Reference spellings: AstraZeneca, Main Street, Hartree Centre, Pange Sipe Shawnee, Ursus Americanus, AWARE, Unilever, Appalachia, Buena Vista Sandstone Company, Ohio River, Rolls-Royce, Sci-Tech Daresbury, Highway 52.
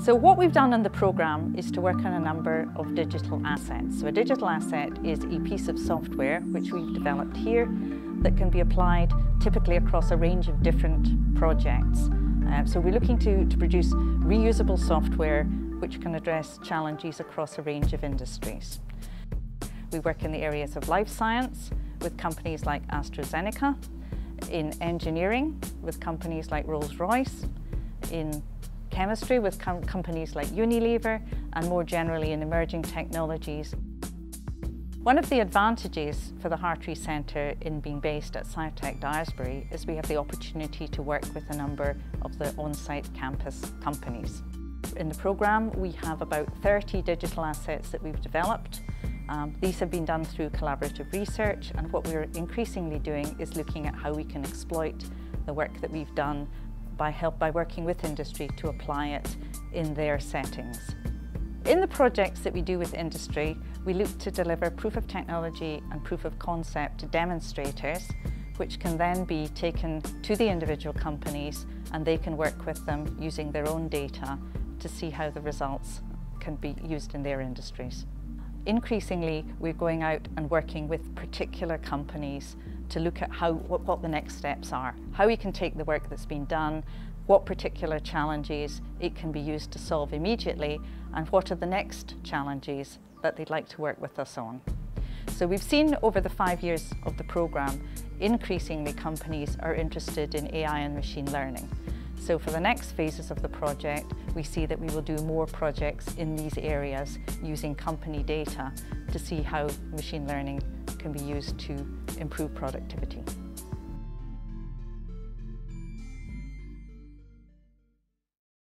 So what we've done in the programme is to work on a number of digital assets. So a digital asset is a piece of software which we've developed here that can be applied typically across a range of different projects. So we're looking to produce reusable software which can address challenges across a range of industries. We work in the areas of life science with companies like AstraZeneca, in engineering with companies like Rolls-Royce, in chemistry with companies like Unilever, and more generally in emerging technologies. One of the advantages for the Hartree Centre in being based at Sci-Tech Daresbury is we have the opportunity to work with a number of the on-site campus companies. In the programme we have about 30 digital assets that we've developed. These have been done through collaborative research, and what we're increasingly doing is looking at how we can exploit the work that we've done by working with industry to apply it in their settings. In the projects that we do with industry, we look to deliver proof of technology and proof of concept to demonstrators, which can then be taken to the individual companies and they can work with them using their own data to see how the results can be used in their industries. Increasingly, we're going out and working with particular companies to look at what the next steps are, how we can take the work that's been done, what particular challenges it can be used to solve immediately, and what are the next challenges that they'd like to work with us on. So we've seen over the 5 years of the programme, increasingly companies are interested in AI and machine learning. So for the next phases of the project, we see that we will do more projects in these areas using company data to see how machine learning can be used to improve productivity.